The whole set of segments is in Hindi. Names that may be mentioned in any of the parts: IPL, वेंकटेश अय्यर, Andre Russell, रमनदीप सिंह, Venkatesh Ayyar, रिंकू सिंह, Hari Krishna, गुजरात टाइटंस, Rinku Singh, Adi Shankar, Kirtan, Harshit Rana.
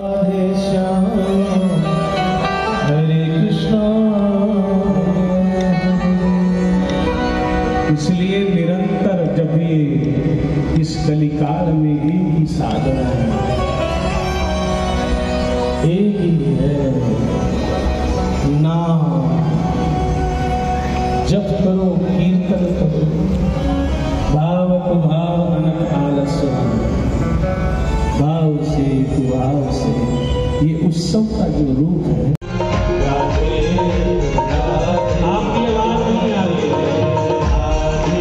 Adi Shankar, Hari Krishna. इसलिए निरंतर जब भी इस कलिकाल में एक ही साधना है, एक ही है नाम जप करो, कीर्तन करो, भावत भाव अनक आलस्य भाव से ये उत्सव का जो रूप है। आपकी आवाज नहीं आ रही है, झूमते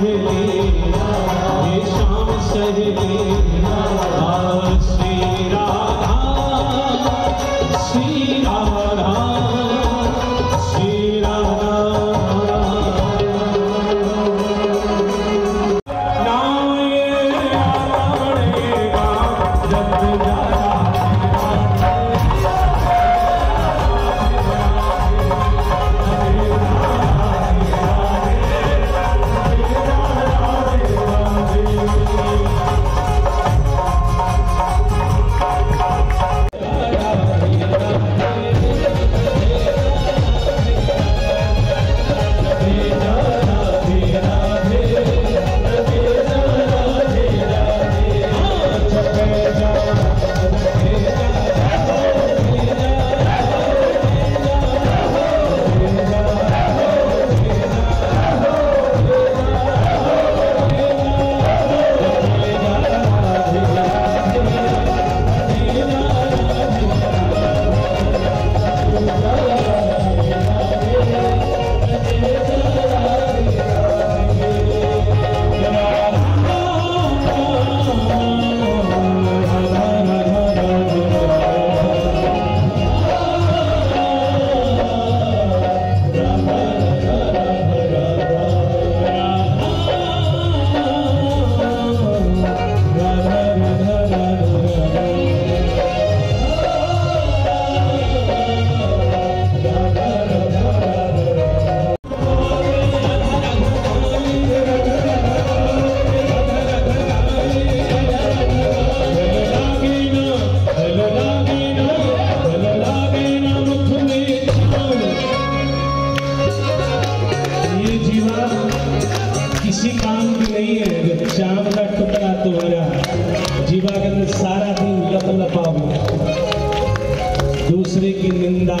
हुए श्याम का टुकड़ा तुम्हारा जीवागंध सारा दिन लप लपा हुआ दूसरे की निंदा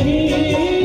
Thank you.